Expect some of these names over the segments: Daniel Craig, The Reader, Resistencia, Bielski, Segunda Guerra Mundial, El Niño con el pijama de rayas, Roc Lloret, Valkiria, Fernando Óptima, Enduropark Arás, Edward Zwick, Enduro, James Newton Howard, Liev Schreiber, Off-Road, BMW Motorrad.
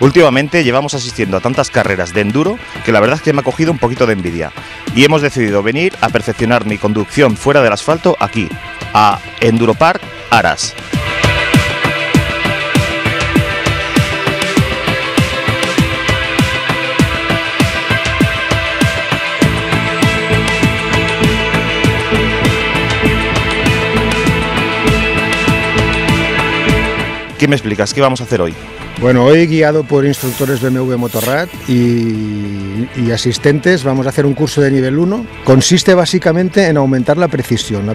Últimamente llevamos asistiendo a tantas carreras de enduro que la verdad es que me ha cogido un poquito de envidia y hemos decidido venir a perfeccionar mi conducción fuera del asfalto aquí, a Enduropark Arás. ¿Qué me explicas? ¿Qué vamos a hacer hoy? Bueno, hoy guiado por instructores BMW Motorrad y asistentes vamos a hacer un curso de nivel 1. Consiste básicamente en aumentar la precisión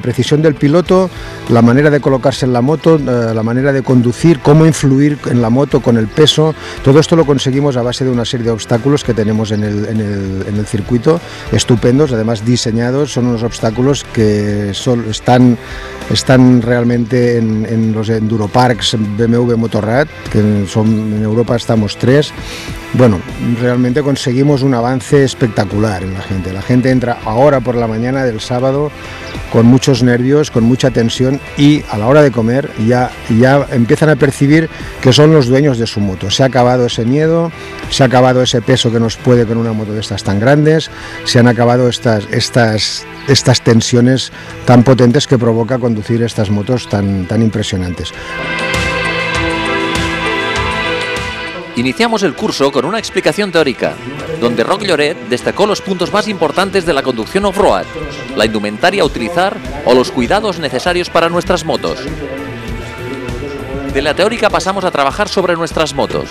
del piloto, la manera de colocarse en la moto, la manera de conducir, cómo influir en la moto con el peso. Todo esto lo conseguimos a base de una serie de obstáculos que tenemos en el circuito, estupendos, además diseñados. Son unos obstáculos que están realmente en los Enduroparks BMW Motorrad, que son en Europa estamos 3. Bueno, realmente conseguimos un avance espectacular en la gente. La gente entra ahora por la mañana del sábado con muchos nervios, con mucha tensión, y a la hora de comer ya empiezan a percibir que son los dueños de su moto. Se ha acabado ese miedo, se ha acabado ese peso que nos puede con una moto de estas tan grandes, se han acabado estas tensiones tan potentes que provoca conducir estas motos tan impresionantes. Iniciamos el curso con una explicación teórica, donde Roc Lloret destacó los puntos más importantes de la conducción off-road, la indumentaria a utilizar o los cuidados necesarios para nuestras motos. De la teórica pasamos a trabajar sobre nuestras motos,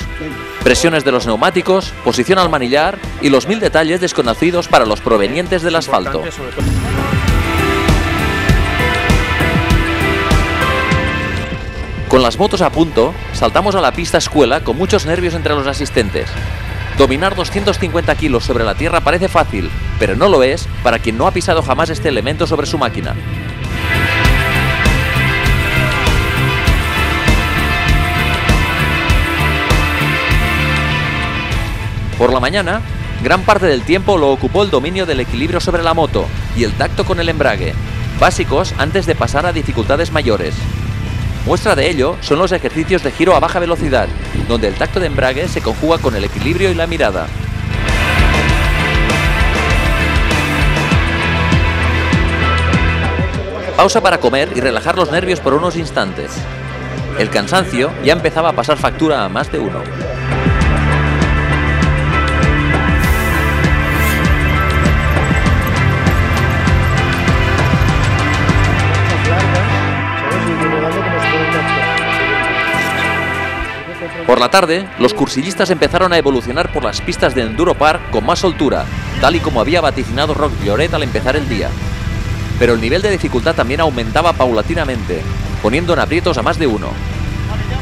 presiones de los neumáticos, posición al manillar y los 1000 detalles desconocidos para los provenientes del asfalto. Con las motos a punto, saltamos a la pista escuela con muchos nervios entre los asistentes. Dominar 250 kilos sobre la tierra parece fácil, pero no lo es para quien no ha pisado jamás este elemento sobre su máquina. Por la mañana, gran parte del tiempo lo ocupó el dominio del equilibrio sobre la moto y el tacto con el embrague, básicos antes de pasar a dificultades mayores. Muestra de ello son los ejercicios de giro a baja velocidad, donde el tacto de embrague se conjuga con el equilibrio y la mirada. Pausa para comer y relajar los nervios por unos instantes. El cansancio ya empezaba a pasar factura a más de uno. Por la tarde, los cursillistas empezaron a evolucionar por las pistas de Enduropark con más soltura, tal y como había vaticinado Roc Lloret al empezar el día. Pero el nivel de dificultad también aumentaba paulatinamente, poniendo en aprietos a más de uno.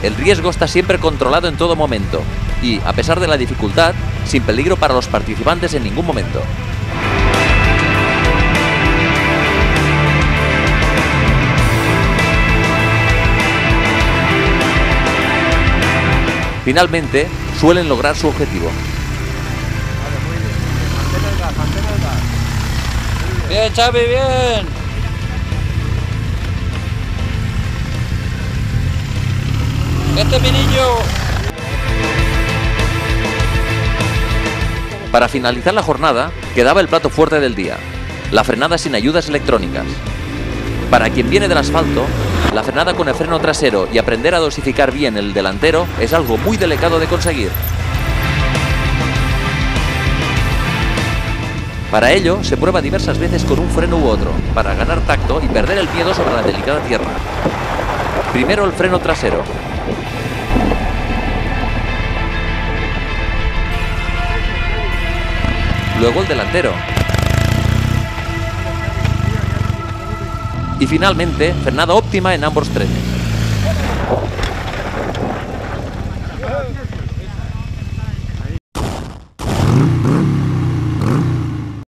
El riesgo está siempre controlado en todo momento y, a pesar de la dificultad, sin peligro para los participantes en ningún momento. Finalmente, suelen lograr su objetivo. Bien, Xavi, bien. Este es mi niño. Para finalizar la jornada, quedaba el plato fuerte del día, la frenada sin ayudas electrónicas. Para quien viene del asfalto, la frenada con el freno trasero y aprender a dosificar bien el delantero es algo muy delicado de conseguir. Para ello, se prueba diversas veces con un freno u otro, para ganar tacto y perder el miedo sobre la delicada tierra. Primero el freno trasero. Luego el delantero. Y finalmente, Fernando Óptima en ambos trenes.